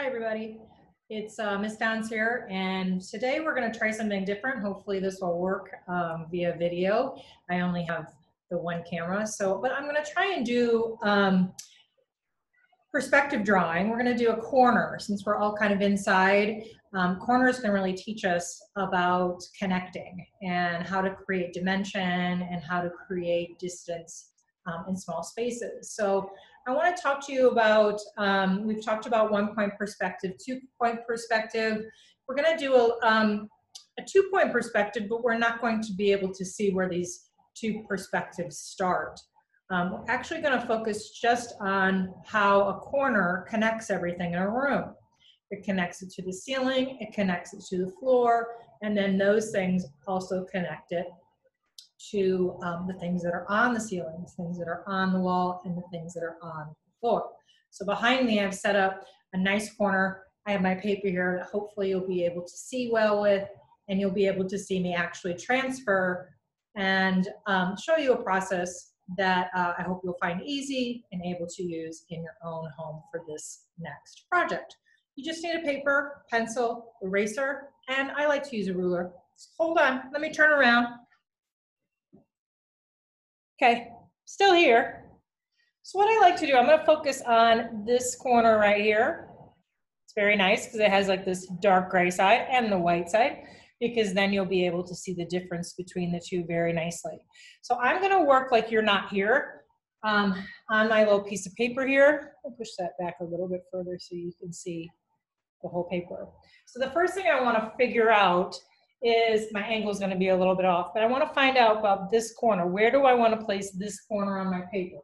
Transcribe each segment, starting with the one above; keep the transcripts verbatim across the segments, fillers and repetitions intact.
Hi everybody, it's uh, Miss Downs here, and today we're going to try something different. Hopefully this will work um, via video. I only have the one camera, so but I'm going to try and do um, perspective drawing. We're going to do a corner since we're all kind of inside. Um, corners can really teach us about connecting and how to create dimension and how to create distance um, in small spaces. So I want to talk to you about, um, we've talked about one point perspective, two point perspective. We're going to do a, um, a two point perspective, but we're not going to be able to see where these two perspectives start. Um, we're actually going to focus just on how a corner connects everything in a room. It connects it to the ceiling, it connects it to the floor, and then those things also connect it to um, the things that are on the ceiling, the things that are on the wall, and the things that are on the floor. So behind me, I've set up a nice corner. I have my paper here that hopefully you'll be able to see well with, and you'll be able to see me actually transfer and um, show you a process that uh, I hope you'll find easy and able to use in your own home for this next project. You just need a paper, pencil, eraser, and I like to use a ruler. Hold on, let me turn around. Okay, still here. So what I like to do, I'm gonna focus on this corner right here. It's very nice because it has like this dark gray side and the white side, because then you'll be able to see the difference between the two very nicely. So I'm gonna work like you're not here um, on my little piece of paper here. I'll push that back a little bit further so you can see the whole paper. So the first thing I wanna figure out is my angle is going to be a little bit off, but I want to find out about this corner. Where do I want to place this corner on my paper?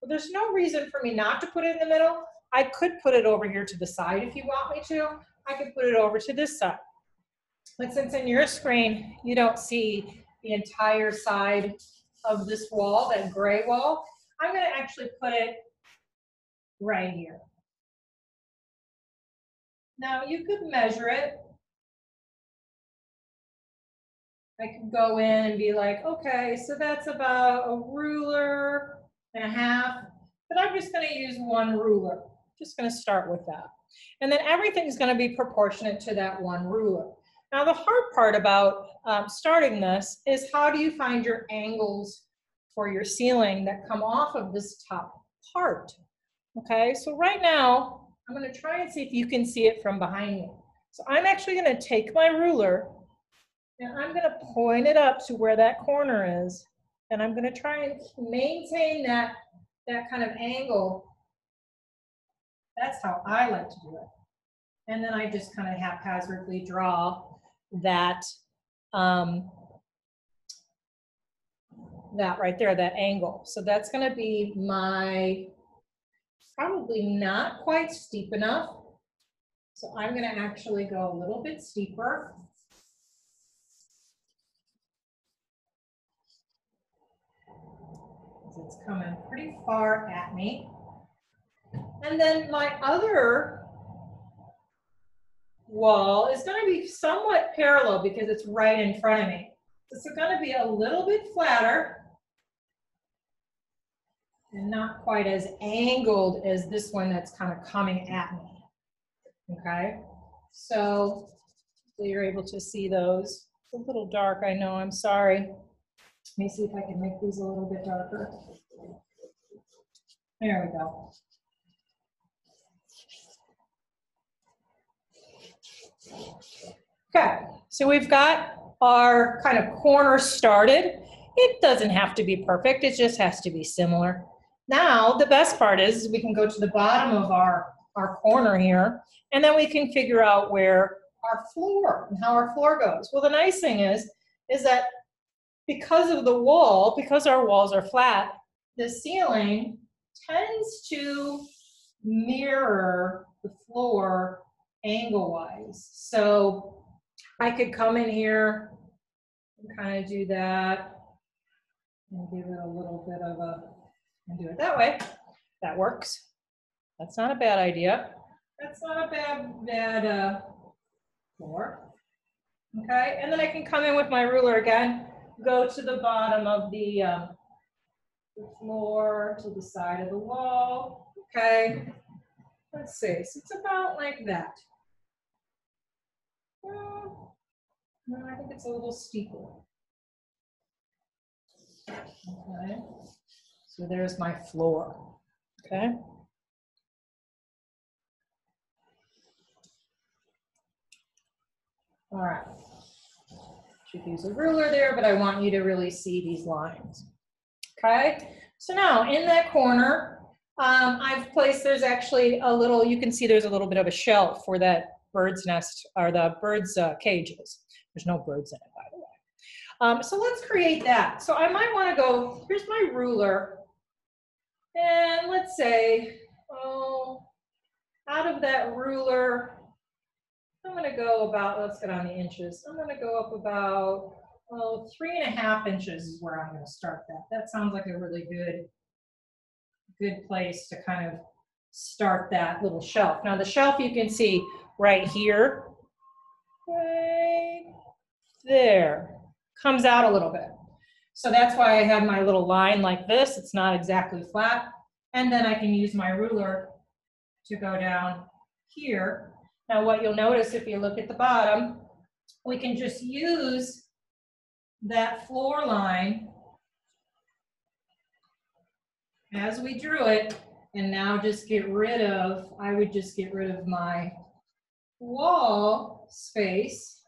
Well, there's no reason for me not to put it in the middle. I could put it over here to the side if you want me to. I could put it over to this side. But since in your screen, you don't see the entire side of this wall, that gray wall, I'm going to actually put it right here. Now you could measure it. I can go in and be like, okay, so that's about a ruler and a half, but I'm just going to use one ruler. I'm just going to start with that. And then everything's going to be proportionate to that one ruler. Now, the hard part about um, starting this is how do you find your angles for your ceiling that come off of this top part? Okay, so right now, I'm going to try and see if you can see it from behind me. So I'm actually going to take my ruler and I'm going to point it up to where that corner is, and I'm going to try and maintain that, that kind of angle. That's how I like to do it. And then I just kind of haphazardly draw that, um, that right there, that angle. So that's going to be my, probably not quite steep enough. So I'm going to actually go a little bit steeper. It's coming pretty far at me. And then my other wall is going to be somewhat parallel because it's right in front of me. It's going to be a little bit flatter and not quite as angled as this one that's kind of coming at me. Okay, so you're able to see those. It's a little dark, I know, I'm sorry. Let me see if I can make these a little bit darker. There we go. Okay, so we've got our kind of corner started. It doesn't have to be perfect, it just has to be similar. Now, the best part is we can go to the bottom of our, our corner here, and then we can figure out where our floor and how our floor goes. Well, the nice thing is, is that because of the wall, because our walls are flat, the ceiling tends to mirror the floor angle-wise. So I could come in here and kind of do that and give it a little bit of a, and do it that way. That works. That's not a bad idea. That's not a bad, bad uh, floor. Okay, and then I can come in with my ruler again, go to the bottom of the, um, the floor, to the side of the wall. Okay, let's see, so it's about like that. Well, no, I think it's a little steeper. Okay, so there's my floor, okay? All right, should use a ruler there, but I want you to really see these lines, okay? So now in that corner, um, I've placed, there's actually a little, you can see there's a little bit of a shelf for that bird's nest, or the bird's uh, cages. There's no birds in it, by the way. Um, so let's create that. So I might wanna go, here's my ruler, and let's say, oh, out of that ruler, I'm gonna go about, let's get on the inches. I'm gonna go up about, well, three and a half inches is where I'm gonna start that. That sounds like a really good, good place to kind of start that little shelf. Now the shelf you can see right here, right there, comes out a little bit. So that's why I had my little line like this. It's not exactly flat. And then I can use my ruler to go down here. Now what you'll notice if you look at the bottom, we can just use that floor line as we drew it, and now just get rid of, I would just get rid of my wall space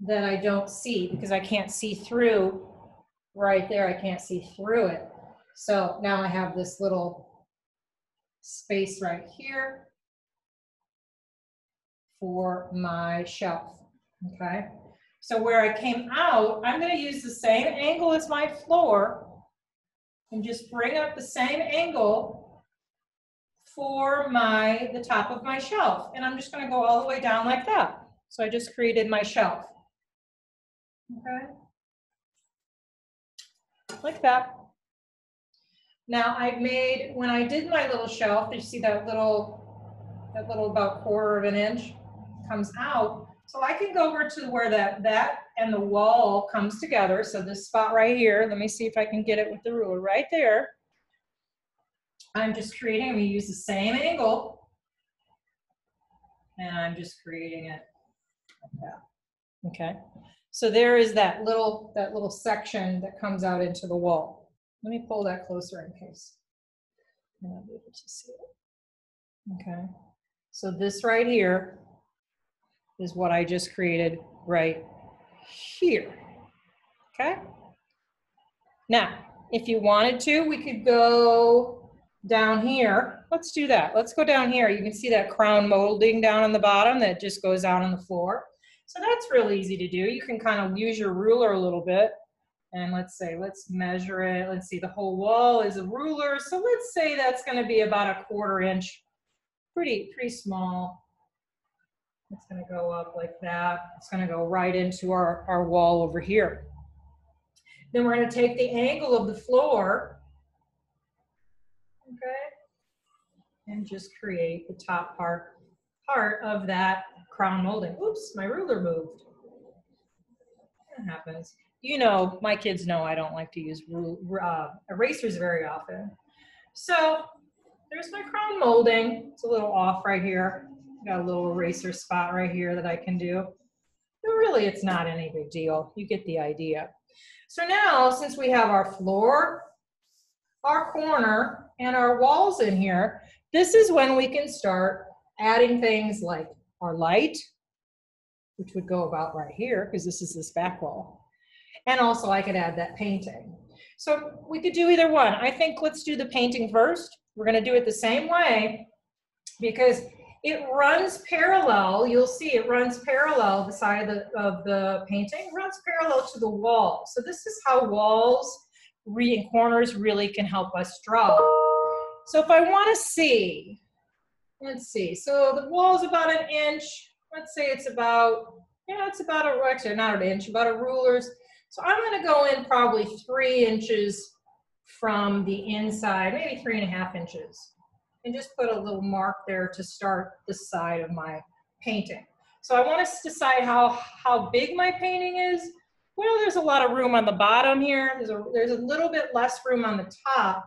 that I don't see because I can't see through right there. I can't see through it. So now I have this little space right here for my shelf, okay? So where I came out, I'm gonna use the same angle as my floor and just bring up the same angle for my, the top of my shelf. And I'm just gonna go all the way down like that. So I just created my shelf, okay? Like that. Now I've made, when I did my little shelf, did you see that little, that little about quarter of an inch? Comes out. So I can go over to where that, that and the wall comes together. So this spot right here, let me see if I can get it with the ruler right there. I'm just creating, I'm going to use the same angle and I'm just creating it like that. Okay. So there is that little, that little section that comes out into the wall. Let me pull that closer in case I'm not able to see it. Okay. So this right here is what I just created right here, okay? Now, if you wanted to, we could go down here. Let's do that. Let's go down here. You can see that crown molding down on the bottom that just goes out on the floor. So that's real easy to do. You can kind of use your ruler a little bit. And let's say, let's measure it. Let's see, the whole wall is a ruler. So let's say that's gonna be about a quarter inch, pretty, pretty small. It's gonna go up like that. It's gonna go right into our, our wall over here. Then we're gonna take the angle of the floor, okay, and just create the top part, part of that crown molding. Oops, my ruler moved. That happens. You know, my kids know I don't like to use uh, erasers very often. So there's my crown molding. It's a little off right here. Got a little eraser spot right here that I can do. But really, it's not any big deal. You get the idea. So now, since we have our floor, our corner, and our walls in here, this is when we can start adding things like our light, which would go about right here, because this is this back wall. And also, I could add that painting. So we could do either one. I think let's do the painting first. We're going to do it the same way, because it runs parallel, you'll see it runs parallel, the side of the, of the painting runs parallel to the wall. So this is how walls re and corners really can help us draw. So if I wanna see, let's see, so the wall's about an inch, let's say it's about, yeah, it's about a, actually not an inch, about a ruler's. So I'm gonna go in probably three inches from the inside, maybe three and a half inches. And just put a little mark there to start the side of my painting. So I want to decide how, how big my painting is. Well, there's a lot of room on the bottom here. There's a, there's a little bit less room on the top.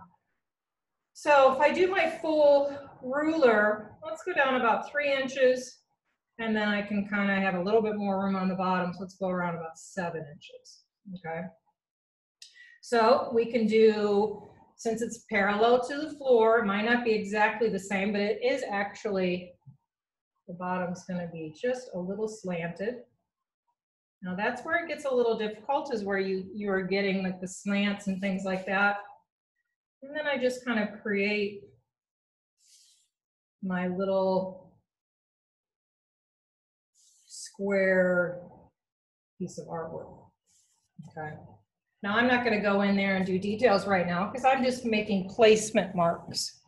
So if I do my full ruler, let's go down about three inches, and then I can kind of have a little bit more room on the bottom, so let's go around about seven inches, okay? So we can do, since it's parallel to the floor, it might not be exactly the same, but it is actually, the bottom's gonna be just a little slanted. Now that's where it gets a little difficult, is where you, you are getting like the slants and things like that. And then I just kind of create my little square piece of artwork, okay? Now I'm not gonna go in there and do details right now because I'm just making placement marks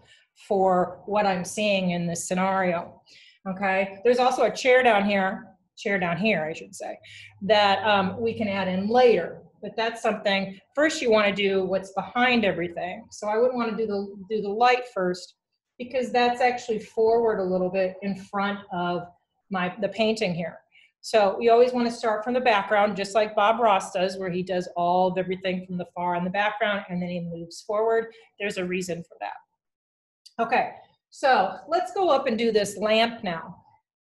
for what I'm seeing in this scenario, okay? There's also a chair down here chair down here, I should say, that um, we can add in later. But that's something, first you want to do what's behind everything. So I wouldn't want to do the, do the light first, because that's actually forward a little bit in front of my the painting here. So you always want to start from the background, just like Bob Ross does, where he does all of everything from the far in the background, and then he moves forward. There's a reason for that. Okay, so let's go up and do this lamp now.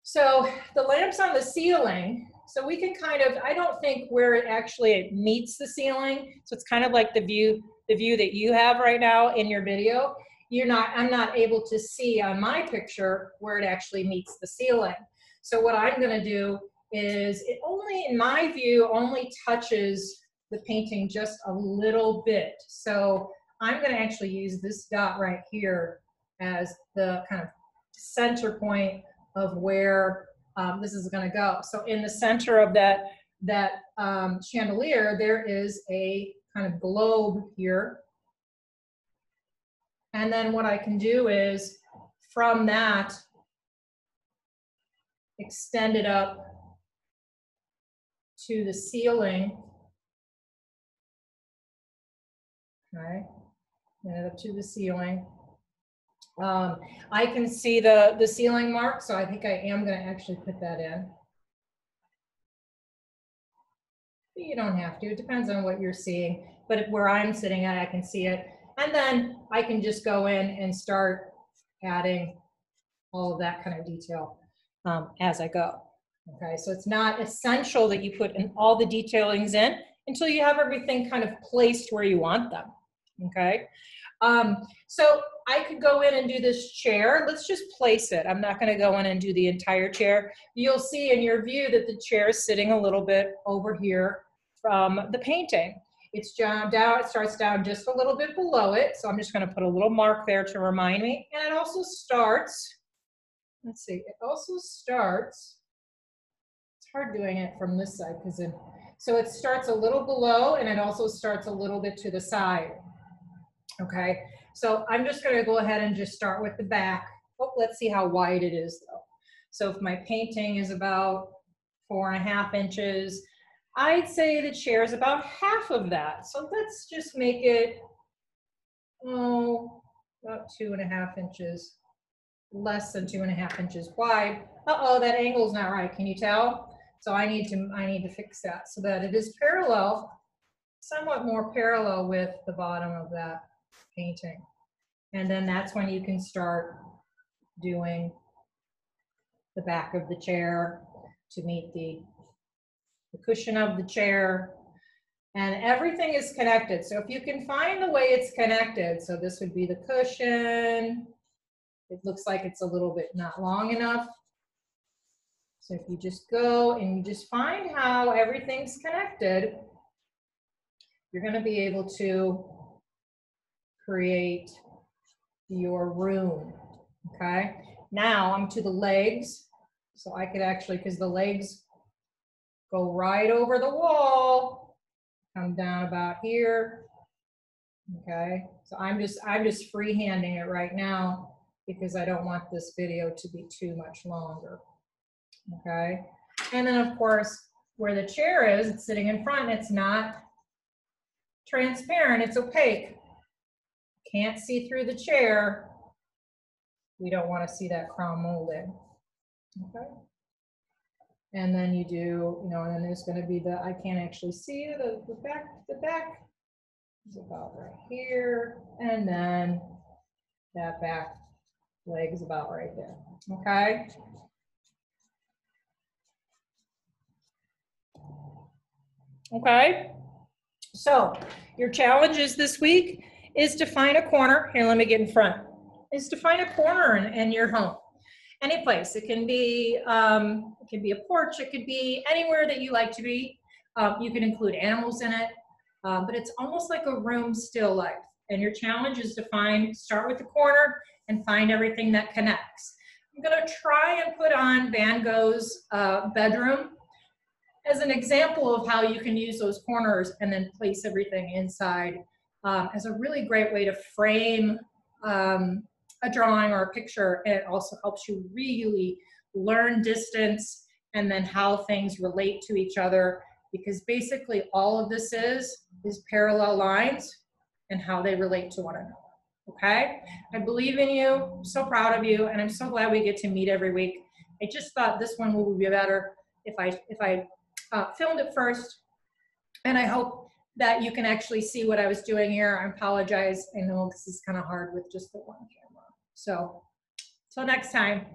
So the lamp's on the ceiling, so we can kind of, I don't think where it actually it meets the ceiling, so it's kind of like the view, the view that you have right now in your video. You're not, I'm not able to see on my picture where it actually meets the ceiling. So what I'm gonna do is, it only, in my view, only touches the painting just a little bit. So I'm gonna actually use this dot right here as the kind of center point of where um, this is going to go. So in the center of that, that um, chandelier, there is a kind of globe here. And then what I can do is from that, extend it up to the ceiling. Okay, and up to the ceiling. Um, I can see the, the ceiling mark, so I think I am going to actually put that in. But you don't have to, it depends on what you're seeing, but where I'm sitting at, I can see it. And then I can just go in and start adding all of that kind of detail um, as I go. Okay, so it's not essential that you put in all the detailings in until you have everything kind of placed where you want them, okay? Um, so I could go in and do this chair. Let's just place it. I'm not going to go in and do the entire chair. You'll see in your view that the chair is sitting a little bit over here from the painting. It's down, down, it starts down just a little bit below it. So I'm just going to put a little mark there to remind me. And it also starts, let's see, it also starts, it's hard doing it from this side because it, so it starts a little below and it also starts a little bit to the side. Okay, so I'm just going to go ahead and just start with the back. Oh, let's see how wide it is though. So if my painting is about four and a half inches, I'd say the chair is about half of that. So let's just make it, oh, about two and a half inches, less than two and a half inches wide. Uh-oh, that angle's not right. Can you tell? So I need to, I need to fix that so that it is parallel, somewhat more parallel with the bottom of that painting. And then that's when you can start doing the back of the chair to meet the, the cushion of the chair. And everything is connected. So if you can find the way it's connected, so this would be the cushion. It looks like it's a little bit not long enough. So if you just go and you just find how everything's connected, you're going to be able to create your room, okay? Now I'm to the legs, so I could actually, because the legs go right over the wall, come down about here, okay? So I'm just, I'm just freehanding it right now because I don't want this video to be too much longer, okay? And then of course, where the chair is, it's sitting in front, it's not transparent, it's opaque. Can't see through the chair. We don't want to see that crown molding. Okay. And then you do, you know, and then there's going to be the, I can't actually see the, the back, the back is about right here. And then That back leg's about right there, okay? Okay, so your challenges this week is to find a corner. Here, let me get in front. Is to find a corner in, in your home. Any place. It can be, um, it can be a porch. It could be anywhere that you like to be. Um, you can include animals in it, uh, but it's almost like a room still life. And your challenge is to find, start with the corner and find everything that connects. I'm going to try and put on Van Gogh's uh, bedroom as an example of how you can use those corners and then place everything inside um, as a really great way to frame um, a drawing or a picture, and it also helps you really learn distance and then how things relate to each other, because basically all of this is is parallel lines and how they relate to one another, okay? I believe in you, I'm so proud of you, and I'm so glad we get to meet every week. I just thought this one would be better if I, if I uh, filmed it first, and I hope that you can actually see what I was doing here. I apologize, I know this is kind of hard with just the one camera. So, till next time,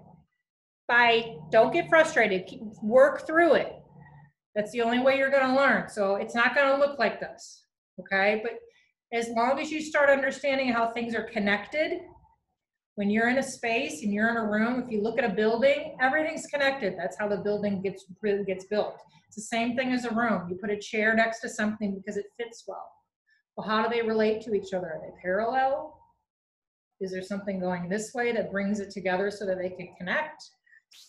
bye. Don't get frustrated. Keep, work through it. That's the only way you're going to learn. So it's not going to look like this, okay? But as long as you start understanding how things are connected, when you're in a space and you're in a room, if you look at a building, everything's connected. That's how the building gets, gets built. It's the same thing as a room. You put a chair next to something because it fits well. Well, how do they relate to each other? Are they parallel? Is there something going this way that brings it together so that they can connect?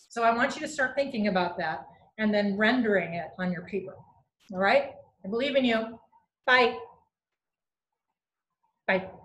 So I want you to start thinking about that and then rendering it on your paper. All right? I believe in you. Bye. Bye.